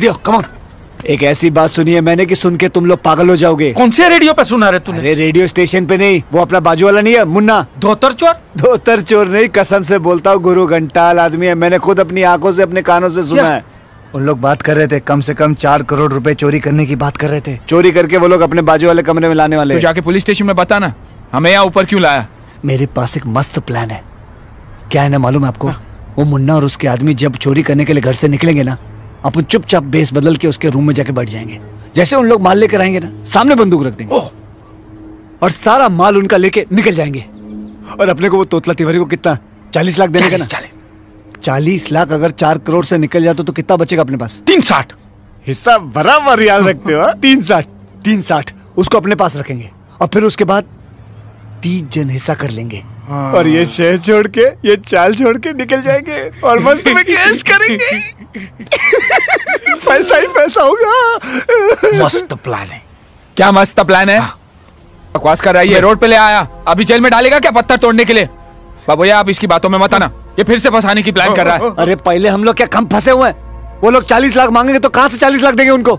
Radio come on. एक ऐसी बात सुनी है मैंने कि सुन के तुम लोग पागल हो जाओगे। कौन से रेडियो पे सुना रहे तूने? अरे रेडियो स्टेशन पे नहीं, वो अपना बाजू वाला नहीं है मुन्ना धोतर चोर। धोतर चोर नहीं, कसम से बोलता हूँ गुरु घंटाल आदमी है, मैंने खुद अपनी आंखों से अपने कानों से सुना है। उन लोग बात कर रहे थे कम से कम 4 करोड़ रुपए चोरी करने की बात कर रहे थे। चोरी करके वो लोग अपने बाजू वाले कमरे में लाने वाले। तो जाके पुलिस स्टेशन में बताना हमें यहाँ ऊपर क्यों लाया। मेरे पास एक मस्त प्लान है। क्या है ना मालूम है आपको, वो मुन्ना और उसके आदमी जब चोरी करने के लिए घर से निकलेंगे ना, अपन चुपचाप बेस बदल के उसके रूम में जाके बैठ जाएंगे। जैसे उन लोग माल लेकर आएंगे ना, सामने बंदूक रख देंगे और सारा माल उनका लेके निकल जाएंगे। और अपने को वो तोतला तिवारी को कितना 40 लाख देने का ना। 40 लाख अगर 4 करोड़ से निकल जाए तो कितना बचेगा अपने पास? 360। हिस्सा बराबर याद रखते हो। 360 उसको अपने पास रखेंगे और फिर उसके बाद 30 जन हिस्सा कर लेंगे। और ये शहर छोड़ के, ये चाल छोड़ के निकल जाएंगे और मस्त में कैश करेंगे। पैसा ही पैसा होगा। मस्त प्लान है। क्या मस्त प्लान है? बकवास कर रही है। रोड पे ले आया, अभी जेल में डालेगा क्या पत्थर तोड़ने के लिए? बाबूया आप इसकी बातों में मत आना, ये फिर से फंसाने की प्लान कर रहा है। अरे पहले हम लोग क्या कम फंसे हुए हैं? वो लोग 40 लाख मांगेंगे तो कहाँ से 40 लाख देंगे उनको?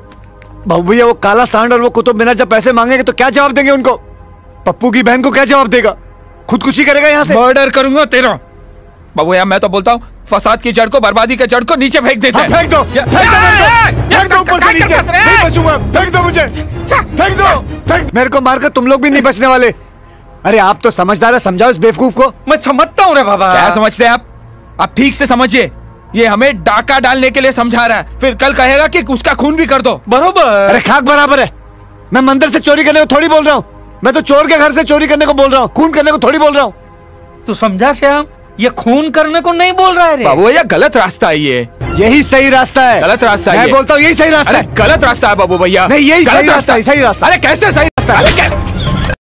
बाबूया वो काला सांड और वो कुतुब मीनार जब पैसे मांगेंगे तो क्या जवाब देंगे उनको? पप्पू की बहन को क्या जवाब देगा? खुदकुशी करेगा यहाँ से? मर्डर करूंगा तेरा। बाबूया मैं तो बोलता हूँ फसाद की जड़ को, बर्बादी के जड़ को नीचे फेंक देते हैं। फेंक दो, फेंक दो ऊपर से नीचे, नहीं बचूंगा। फेंक दो मुझे, फेंक दो। मेरे को मारकर तुम लोग भी नहीं बचने वाले। अरे आप तो समझदार है, समझाओ इस बेवकूफ को। मैं समझता हूँ रे बाबा। क्या समझते हैं आप ठीक से समझिए। ये हमें डाका डालने के लिए समझा रहा है, फिर कल कहेगा कि उसका खून भी कर दो। बरोबर। अरे खाक बराबर है। मैं मंदिर से चोरी करने को थोड़ी बोल रहा हूँ, मैं तो चोर के घर से चोरी करने को बोल रहा हूँ, खून करने को थोड़ी बोल रहा हूँ। तू समझा श्याम, ये खून करने को नहीं बोल रहा है रे। बाबू भैया गलत रास्ता है ये, यही सही रास्ता है। गलत रास्ता है, मैं बोलता हूँ यही सही रास्ता है। गलत रास्ता है बाबू भैया। नहीं यही सही रास्ता है। सही रास्ता। अरे कैसे सही रास्ता?